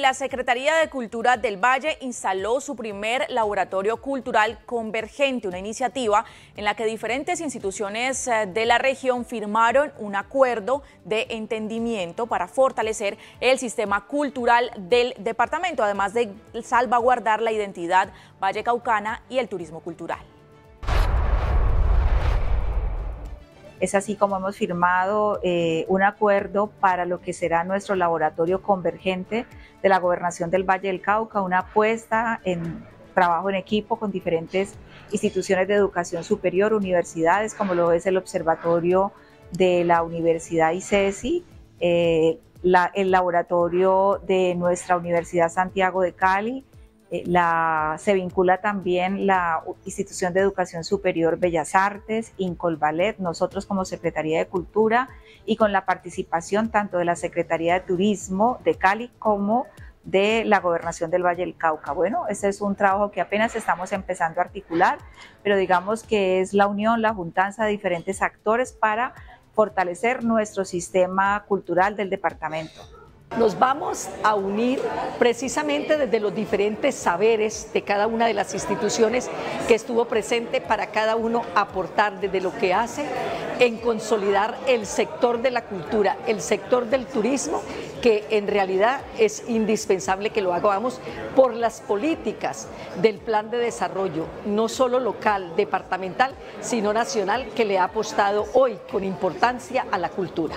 La Secretaría de Cultura del Valle instaló su primer laboratorio cultural convergente, una iniciativa en la que diferentes instituciones de la región firmaron un acuerdo de entendimiento para fortalecer el sistema cultural del departamento, además de salvaguardar la identidad vallecaucana y el turismo cultural. Es así como hemos firmado un acuerdo para lo que será nuestro laboratorio convergente de la Gobernación del Valle del Cauca, una apuesta en trabajo en equipo con diferentes instituciones de educación superior, universidades, como lo es el Observatorio de la Universidad ICESI, el laboratorio de nuestra Universidad Santiago de Cali, se vincula también la Institución de Educación Superior Bellas Artes, INCOLBALLET, nosotros como Secretaría de Cultura y con la participación tanto de la Secretaría de Turismo de Cali como de la Gobernación del Valle del Cauca. Bueno, este es un trabajo que apenas estamos empezando a articular, pero digamos que es la unión, la juntanza de diferentes actores para fortalecer nuestro sistema cultural del departamento. Nos vamos a unir precisamente desde los diferentes saberes de cada una de las instituciones que estuvo presente para cada uno aportar desde lo que hace en consolidar el sector de la cultura, el sector del turismo, que en realidad es indispensable que lo hagamos por las políticas del plan de desarrollo, no solo local, departamental, sino nacional, que le ha apostado hoy con importancia a la cultura.